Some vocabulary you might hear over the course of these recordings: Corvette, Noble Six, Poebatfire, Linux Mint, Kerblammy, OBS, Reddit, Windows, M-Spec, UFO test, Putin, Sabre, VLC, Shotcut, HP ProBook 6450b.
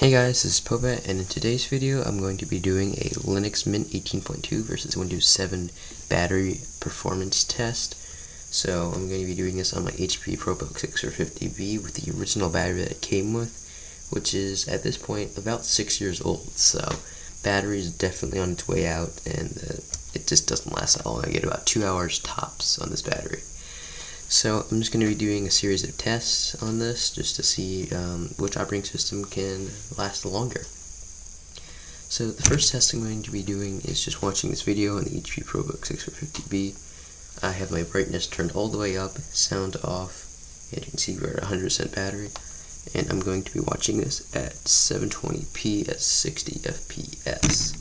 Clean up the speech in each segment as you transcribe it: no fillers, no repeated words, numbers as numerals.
Hey guys, this is Poebat, and in today's video I'm going to be doing a Linux Mint 18.2 versus Windows 7 battery performance test. So I'm going to be doing this on my HP ProBook 6450b with the original battery that it came with, which is at this point about 6 years old, so battery is definitely on its way out, and it just doesn't last that long. I get about 2 hours tops on this battery. So I'm just going to be doing a series of tests on this just to see which operating system can last longer. So the first test I'm going to be doing is just watching this video on the HP ProBook 6450B. I have my brightness turned all the way up, sound off, and you can see we're at 100% battery, and I'm going to be watching this at 720p at 60 FPS.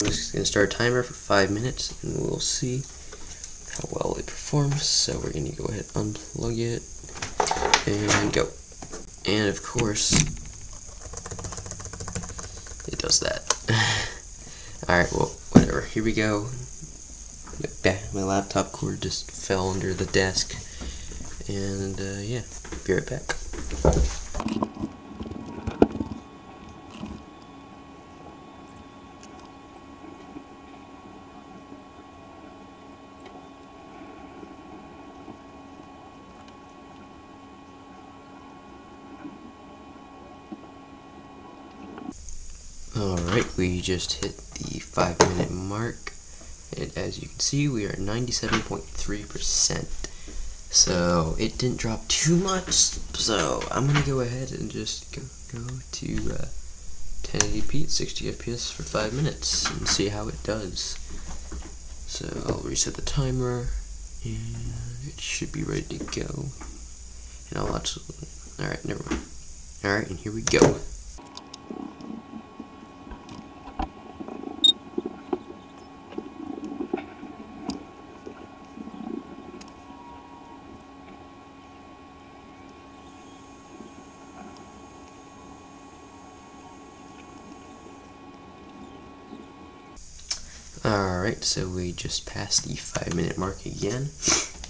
I'm just going to start a timer for 5 minutes and we'll see how well it performs. So we're going to go ahead and unplug it and go, and of course it does that. Alright, well, whatever, here we go. My laptop cord just fell under the desk, and yeah, be right back. Alright, we just hit the 5-minute mark, and as you can see we are 97.3%, so it didn't drop too much. So I'm going to go ahead and just go to 1080p at 60 FPS for 5 minutes and see how it does. So I'll reset the timer and it should be ready to go, and I'll watch. Alright, never mind. Alright, and here we go. Alright, so we just passed the 5-minute mark again,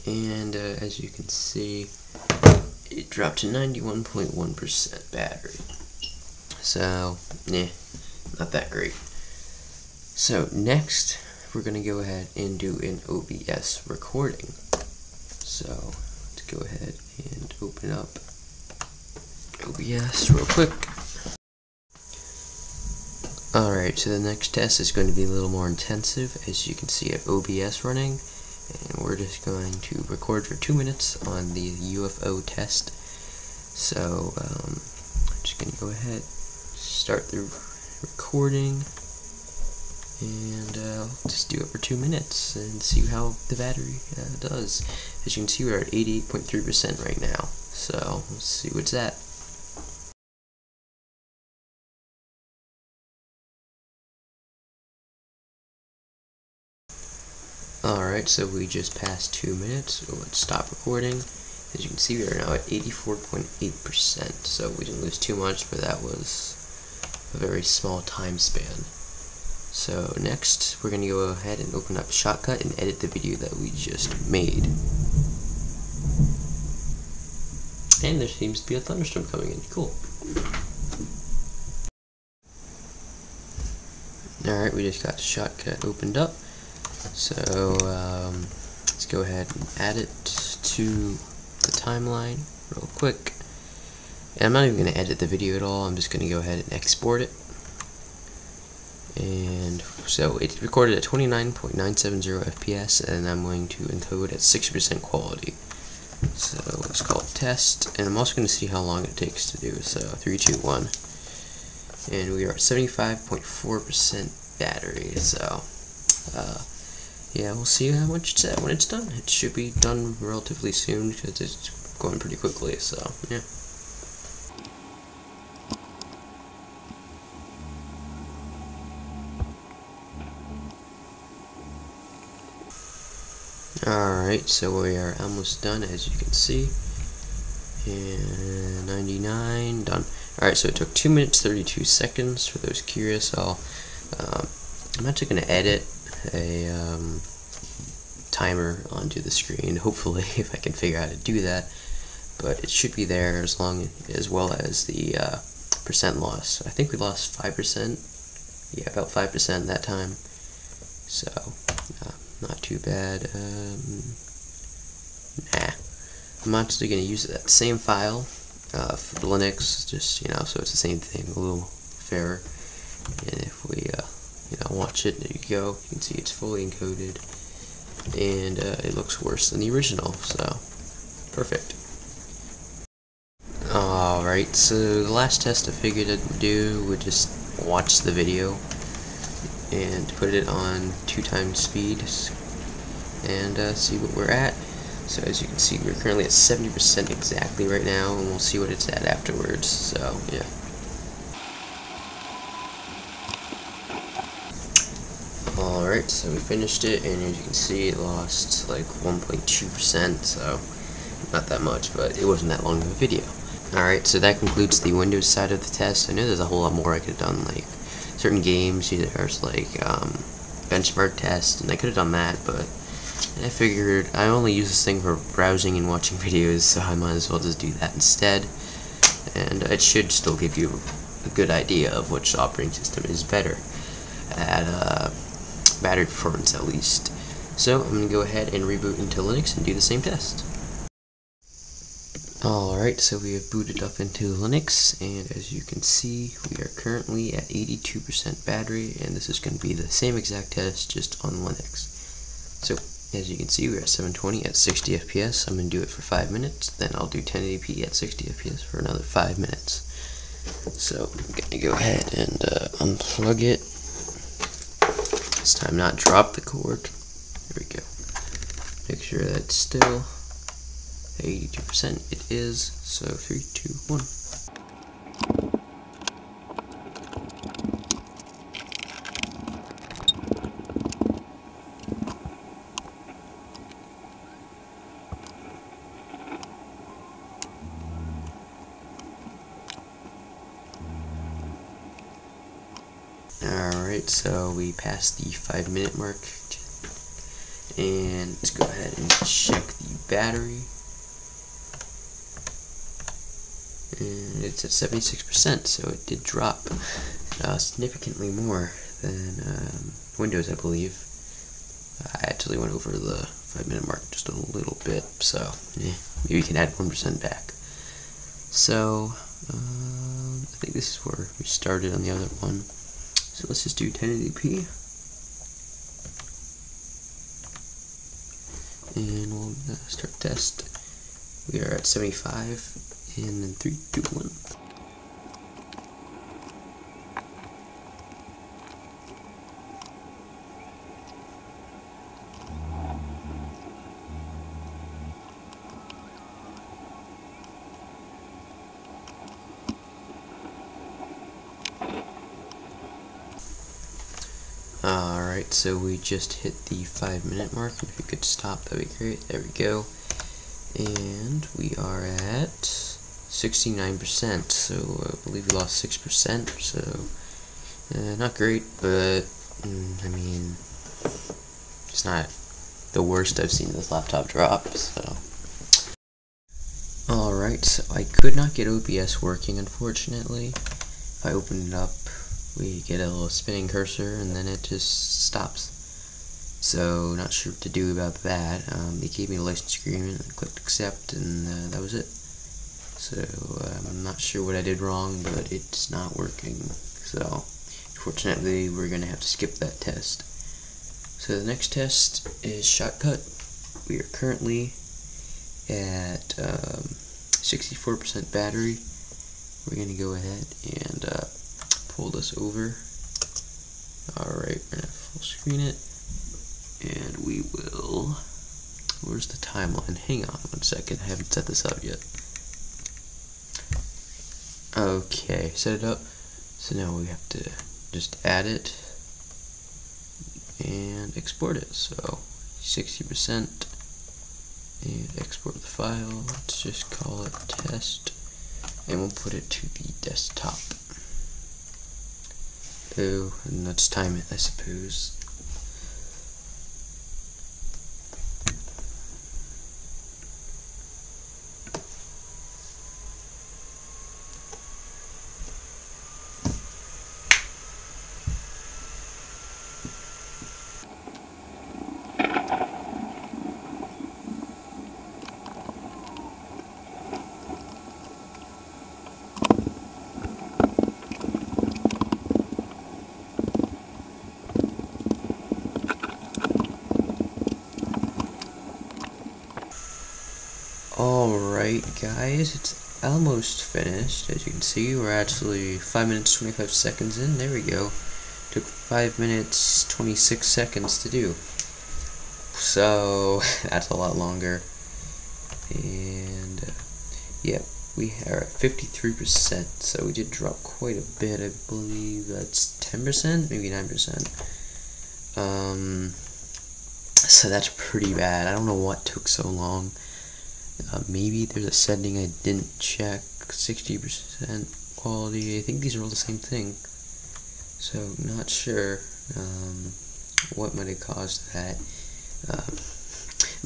and as you can see, it dropped to 91.1% battery. So, yeah, not that great. So next, we're going to go ahead and do an OBS recording. So let's go ahead and open up OBS real quick. Alright, so the next test is going to be a little more intensive. As you can see, I have OBS running, and we're just going to record for 2 minutes on the UFO test. So, I'm just going to go ahead, start the recording, and just do it for 2 minutes and see how the battery does. As you can see, we're at 88.3% right now, so let's see what's at. Alright, so we just passed 2 minutes, so let's stop recording. As you can see, we are now at 84.8%, so we didn't lose too much, but that was a very small time span. So next, we're going to go ahead and open up Shotcut and edit the video that we just made. And there seems to be a thunderstorm coming in, cool. Alright, we just got Shotcut opened up. So let's go ahead and add it to the timeline real quick. And I'm not even going to edit the video at all, I'm just going to go ahead and export it. And so it's recorded at 29.970 FPS, and I'm going to encode at 60% quality. So let's call it test, and I'm also going to see how long it takes to do. So 3, 2, 1. And we are at 75.4% battery, so yeah, we'll see how much it's at when it's done. It should be done relatively soon because it's going pretty quickly, so yeah. Alright, so we are almost done, as you can see. And 99, done. Alright, so it took 2 minutes 32 seconds. For those curious, I'm actually going to edit a timer onto the screen, hopefully, if I can figure out how to do that. but it should be there as long as well as the percent loss. I think we lost 5%, yeah, about 5% that time, so not too bad. Nah, I'm actually going to use that same file for Linux, just, you know, so it's the same thing, a little fairer. And if we you know, watch it, there you go, you can see it's fully encoded, and it looks worse than the original, so perfect. Alright, so the last test I figured I'd do would just watch the video and put it on 2x speed and see what we're at. So as you can see, we're currently at 70% exactly right now, and we'll see what it's at afterwards, so yeah. Alright, so we finished it, and as you can see, it lost like 1.2%, so not that much, but it wasn't that long of a video. Alright, so that concludes the Windows side of the test. I know there's a whole lot more I could have done, like certain games, there's like benchmark tests, and I could have done that, but I figured I only use this thing for browsing and watching videos, so I might as well just do that instead. And it should still give you a good idea of which operating system is better at battery performance, at least. So I'm going to go ahead and reboot into Linux and do the same test. Alright, so we have booted up into Linux, and as you can see, we are currently at 82% battery, and this is going to be the same exact test, just on Linux. So as you can see, we're at 720 at 60 FPS. I'm going to do it for 5 minutes, then I'll do 1080p at 60 FPS for another 5 minutes. So I'm going to go ahead and unplug it. This time, not drop the cord. There we go. Make sure that it's still 82%. It is. So 3, 2, 1. Alright, so we passed the 5-minute mark, and let's go ahead and check the battery, and it's at 76%, so it did drop significantly more than Windows, I believe. I actually went over the 5-minute mark just a little bit, so yeah, maybe you can add 1% back. So, I think this is where we started on the other one. So let's just do 1080p, and we'll start test. We are at 75, and then 3, 2, 1. Alright, so we just hit the 5-minute mark, and if we could stop, that'd be great. There we go. And we are at 69%, so I believe we lost 6%, so not great, but I mean, it's not the worst I've seen this laptop drop, so. Alright, so I could not get OBS working, unfortunately. If I open it up, we get a little spinning cursor, and then it just stops. So, not sure what to do about that. They gave me a license agreement, I clicked accept, and that was it. So, I'm not sure what I did wrong, but it's not working. So, unfortunately, we're going to have to skip that test. So, the next test is Shotcut. We are currently at 64% battery. We're going to go ahead and pull this over. Alright, we're going to full screen it, and we will, where's the timeline, hang on one second, I haven't set this up yet. Okay, set it up, so now we have to just add it and export it, so 60%, and export the file, let's just call it test, and we'll put it to the desktop. Oh, and let's time it, I suppose. Alright guys, it's almost finished. As you can see, we're actually 5 minutes 25 seconds in. There we go. Took 5 minutes 26 seconds to do. So, that's a lot longer. And, yeah, we are at 53%, so we did drop quite a bit. I believe that's 10%, maybe 9%. So that's pretty bad. I don't know what took so long. Maybe there's a setting I didn't check. 60% quality. I think these are all the same thing. So not sure what might have caused that. I'm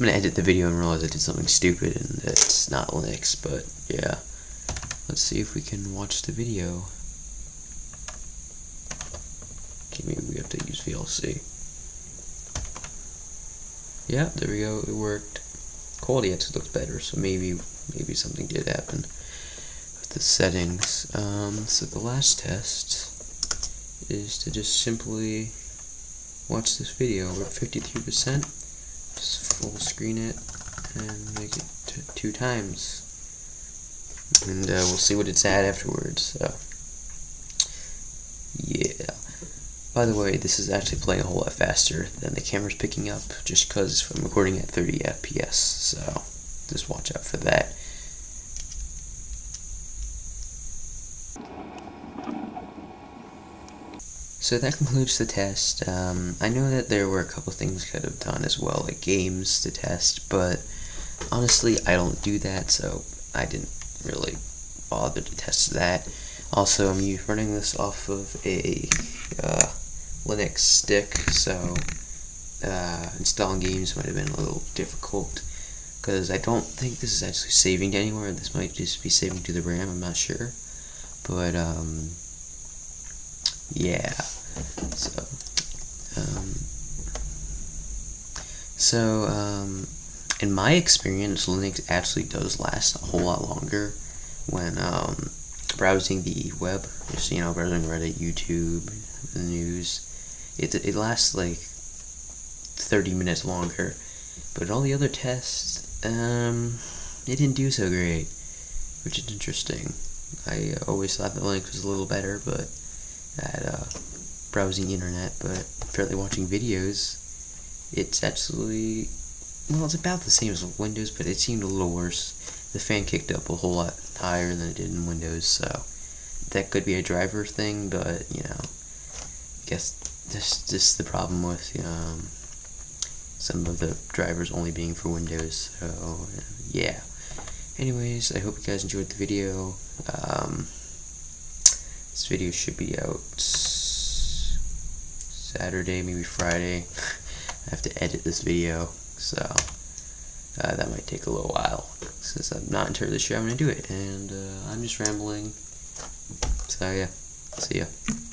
gonna edit the video and realize I did something stupid and it's not Linux, but yeah. Let's see if we can watch the video. Okay, maybe we have to use VLC. Yeah, there we go. It worked. Quality actually looks better, so maybe something did happen with the settings. So the last test is to just simply watch this video. We're at 53%. Just full screen it and make it two times, and we'll see what it's at afterwards. So yeah. By the way, this is actually playing a whole lot faster than the camera's picking up, just because I'm recording at 30 FPS, so just watch out for that. So that concludes the test. I know that there were a couple things I could have done as well, like games to test, but honestly, I don't do that, so I didn't really bother to test that. Also, I'm running this off of a Linux stick, so installing games might have been a little difficult, because I don't think this is actually saving to anywhere. This might just be saving to the RAM, I'm not sure, but yeah, so in my experience, Linux actually does last a whole lot longer when browsing the web, just, you know, browsing Reddit, YouTube, the news. It lasts like 30 minutes longer, but all the other tests, it didn't do so great, which is interesting. I always thought that Linux was a little better, but at browsing internet, but apparently watching videos, it's actually, well, it's about the same as Windows, but it seemed a little worse. The fan kicked up a whole lot higher than it did in Windows, so that could be a driver thing, but, you know, I guess this is the problem with, some of the drivers only being for Windows, so, yeah. Anyways, I hope you guys enjoyed the video. This video should be out Saturday, maybe Friday. I have to edit this video, so that might take a little while, since I'm not entirely sure I'm going to do it, and I'm just rambling, so yeah, see ya.